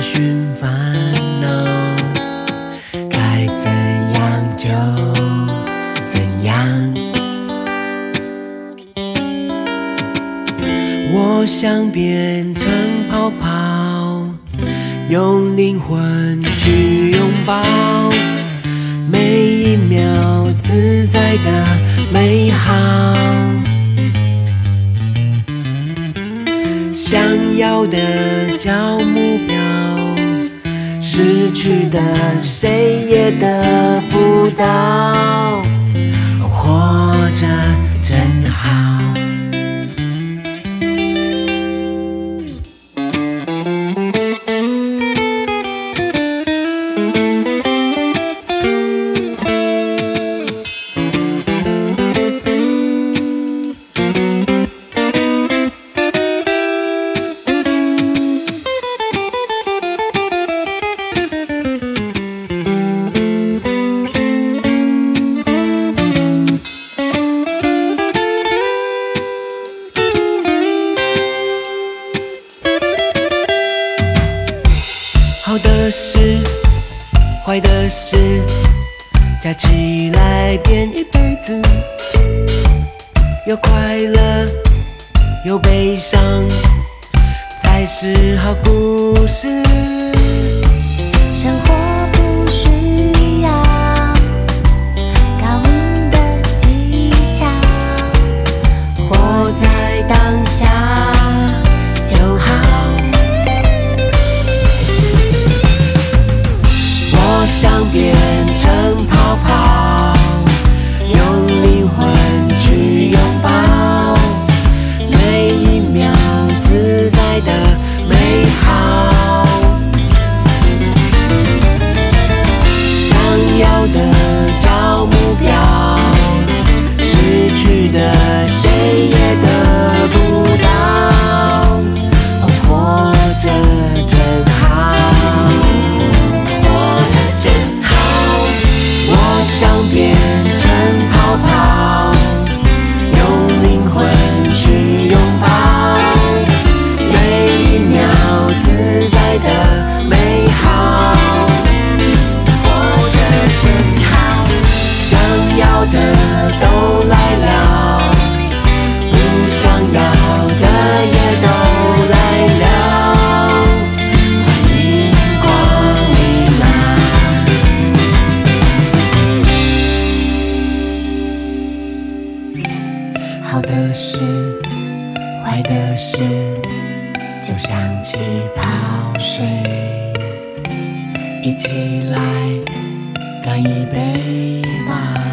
讯烦恼，该怎样就怎样。我想变成泡泡，用灵魂去拥抱每一秒自在的美好。 想要的叫目标，失去的谁也得不到。活着真好。好的事，坏的事，加起来变一辈子。有快乐，有悲伤，才是好故事。生活不需要高明的技巧，活在当下。 想变成泡泡，用灵魂去拥抱每一秒自在的美好。想要的叫目标，失去的谁也得不到。活着真好。 想变成泡泡，用灵魂去拥抱每一秒自在的美好。活着真好，想要的都来了，不想要的也都来了。欢迎光临啦！ 好的事，坏的事，就像气泡水，一起来干一杯吧。